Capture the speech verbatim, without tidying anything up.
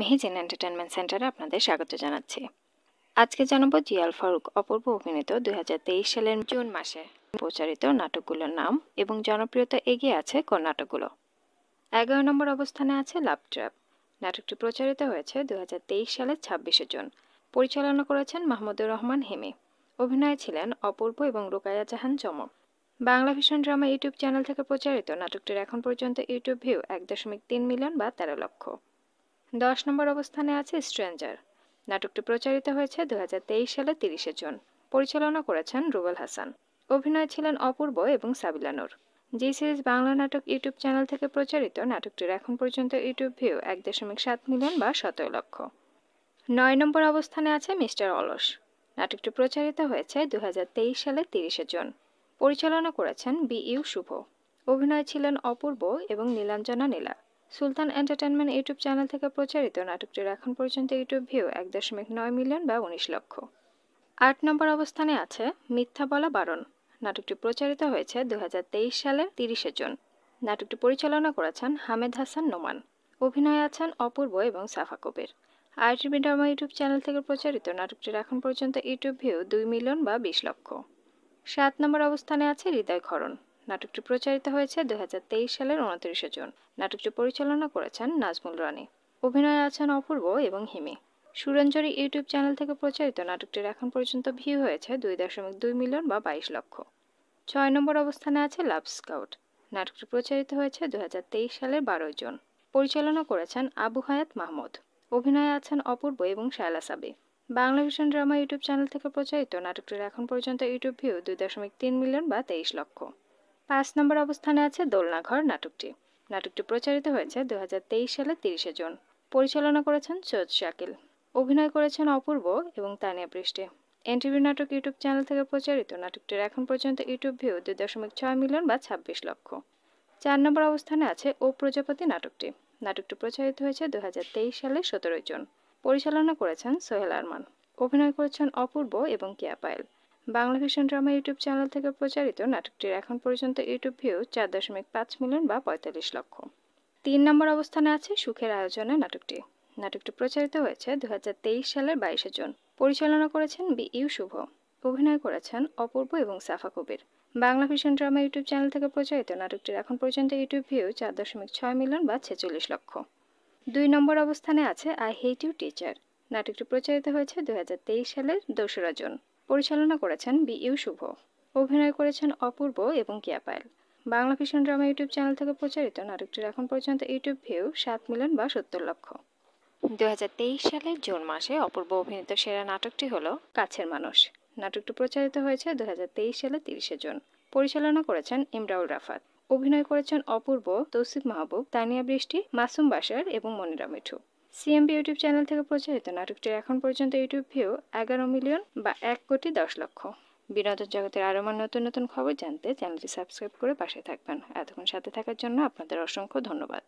Mehjin entertainment সেন্টারে আপনাদের স্বাগত জানাচ্ছি। আজকে জানাবো জিয়াল ফারুক অপূর্ব অভিনীত দুই হাজার তেইশ সালের জুন মাসে প্রচারিত নাটকগুলোর নাম এবং জনপ্রিয়তা এগিয়ে আছে কোন নাটকগুলো। এগারো নম্বর অবস্থানে আছে লাভ ট্র্যাপ। নাটকটি প্রচারিত হয়েছে দুই হাজার তেইশ সালের ছাব্বিশে জুন। পরিচালনা করেছেন মোহাম্মদুর রহমান হেমি। অভিনয়ে ছিলেন অপূর্ব এবং Rokaya Jahan Chamak. Bangla fission drama YouTube channel থেকে প্রচারিত নাটকটির এখন পর্যন্ত ইউটিউব ভিউ এক দশমিক তিন মিলিয়ন বা তেরো লক্ষ। দশ নম্বর অবস্থানে আছে স্ট্রেঞ্জার। নাটকটি প্রচারিত হয়েছে দু হাজার তেইশ সালের তিরিশে জুন। পরিচালনা করেছেন রুবেল হাসান। অভিনয় ছিলেন অপূর্ব এবং সাবিলানুর। জি সিরিজ বাংলা নাটক ইউটিউব চ্যানেল থেকে প্রচারিত নাটকটির এখন পর্যন্ত ইউটিউব ভিউ এক দশমিক সাত মিলিয়ন বা সতেরো লক্ষ। নয় নম্বর অবস্থানে আছে মিস্টার অলস। নাটকটি প্রচারিত হয়েছে দু হাজার তেইশ সালের তিরিশে জুন। পরিচালনা করেছেন বি ইউ শুভ। অভিনয় ছিলেন অপূর্ব এবং Nilanjana Nila. Sultan entertainment YouTube channel থেকে প্রচারিত নাটকটির এখন পর্যন্ত ইউটিউব ভিউ এক দশমিক নয় মিলিয়ন বা উনিশ লক্ষ। আট নম্বর অবস্থানে আছে মিথ্যা বলা বারণ। নাটকটি প্রচারিত হয়েছে দু হাজার তেইশ সালের তিরিশে জুন। নাটকটি পরিচালনা করেছেন হামেদ হাসান নোমান। অভিনয়ে আছেন অপূর্ব এবং Safa Kabir. ITV drama YouTube channel থেকে প্রচারিত নাটকটির এখন পর্যন্ত ইউটিউব ভিউ দুই মিলিয়ন বা বিশ লক্ষ। সাত নম্বর অবস্থানে আছে হৃদয়ক্ষরণ। নাটকটি প্রচারিত হয়েছে দু হাজার তেইশ সালের উনত্রিশে জুন। নাটকটি পরিচালনা করেছেন নাজমুল রানী। অভিনয়ে আছেন অপূর্ব এবং হিমি। সুরঞ্জরী ইউটিউব চ্যানেল থেকে প্রচারিত নাটকটির এখন পর্যন্ত ভিউ হয়েছে দুই দশমিক দুই মিলিয়ন বা বাইশ লক্ষ। ছয় নম্বর অবস্থানে আছে লাভ স্কাউট। নাটকটি প্রচারিত হয়েছে দু হাজার তেইশ সালের বারোই জুন। পরিচালনা করেছেন আবু হায়াত মাহমুদ। অভিনয়ে আছেন অপূর্ব এবং Shayla Sabi. Bangla vision drama YouTube channel থেকে প্রচারিত নাটকটির এখন পর্যন্ত ইউটিউব ভিউ দুই দশমিক তিন মিলিয়ন বা তেইশ লক্ষ। পাঁচ নম্বর অবস্থানে আছে দোলনাঘর নাটকটি। নাটকটি প্রচারিত হয়েছে দু হাজার তেইশ সালের তিরিশে জুন। পরিচালনা করেছেন সৈয়দ শাকিল। অভিনয় করেছেন অপূর্ব এবং তানিয়া বৃষ্টি। এন্ট্রিভিউ নাটক ইউটিউব চ্যানেল থেকে প্রচারিত নাটকটির এখন পর্যন্ত ইউটিউব ভিউ দুই দশমিক ছয় মিলিয়ন বা ছাব্বিশ লক্ষ। চার নম্বর অবস্থানে আছে ও প্রজাপতি নাটকটি। নাটকটি প্রচারিত হয়েছে দু হাজার তেইশ সালের সতেরোই জুন। পরিচালনা করেছেন সোহেল আরমান। অভিনয় করেছেন অপূর্ব এবং Keya Payel. Bangla vision drama YouTube channel থেকে প্রচারিত নাটকটির এখন পর্যন্ত ইউটিউব ভিউ চার দশমিক পাঁচ মিলিয়ন বা পঁয়তাল্লিশ লক্ষ। তিন নম্বর অবস্থানে আছে সুখের আয়োজনে নাটকটি। নাটকটি প্রচারিত হয়েছে দু হাজার তেইশ সালের বাইশে জুন। পরিচালনা করেছেন বি ইউ শুভ। অভিনয় করেছেন অপূর্ব এবং Safa Kabir. Bangla vision drama YouTube channel থেকে প্রচারিত নাটকটির এখন পর্যন্ত ইউটিউব ভিউ চার দশমিক ছয় মিলিয়ন বা ছেচল্লিশ লক্ষ। দুই নম্বর অবস্থানে আছে আই হেট ইউ টিচার। নাটকটি প্রচারিত হয়েছে দু হাজার তেইশ সালের দোসরা জুন। পরিচালনা করেছেন বি ইউ শুভ। অভিনয় করেছেন অপূর্ব এবং Keya Payel. Bangla vision drama YouTube channel থেকে প্রচারিত নাটকটির এখন পর্যন্ত ইউটিউব ভিউ সাত মিলিয়ন বা সত্তর লক্ষ। দু হাজার তেইশ সালের জুন মাসে অপূর্ব অভিনীত সেরা নাটকটি হল কাছের মানুষ। নাটকটি প্রচারিত হয়েছে দু হাজার তেইশ সালের তিরিশে জুন। পরিচালনা করেছেন এমরাউল রাফাত। অভিনয় করেছেন অপূর্ব, তৌসিফ মাহবুব, তানিয়া বৃষ্টি, মাসুম বাসার এবং Monira Mithu. CMB YouTube channel থেকে প্রচারিত নাটকটির এখন পর্যন্ত ইউটিউব ভিউ এগারো মিলিয়ন বা এক কোটি দশ লক্ষ। বিনোদন জগতের আরও নতুন নতুন খবর জানতে চ্যানেলটি সাবস্ক্রাইব করে পাশে থাকবেন। এতক্ষণ সাথে থাকার জন্য আপনাদের অসংখ্য ধন্যবাদ।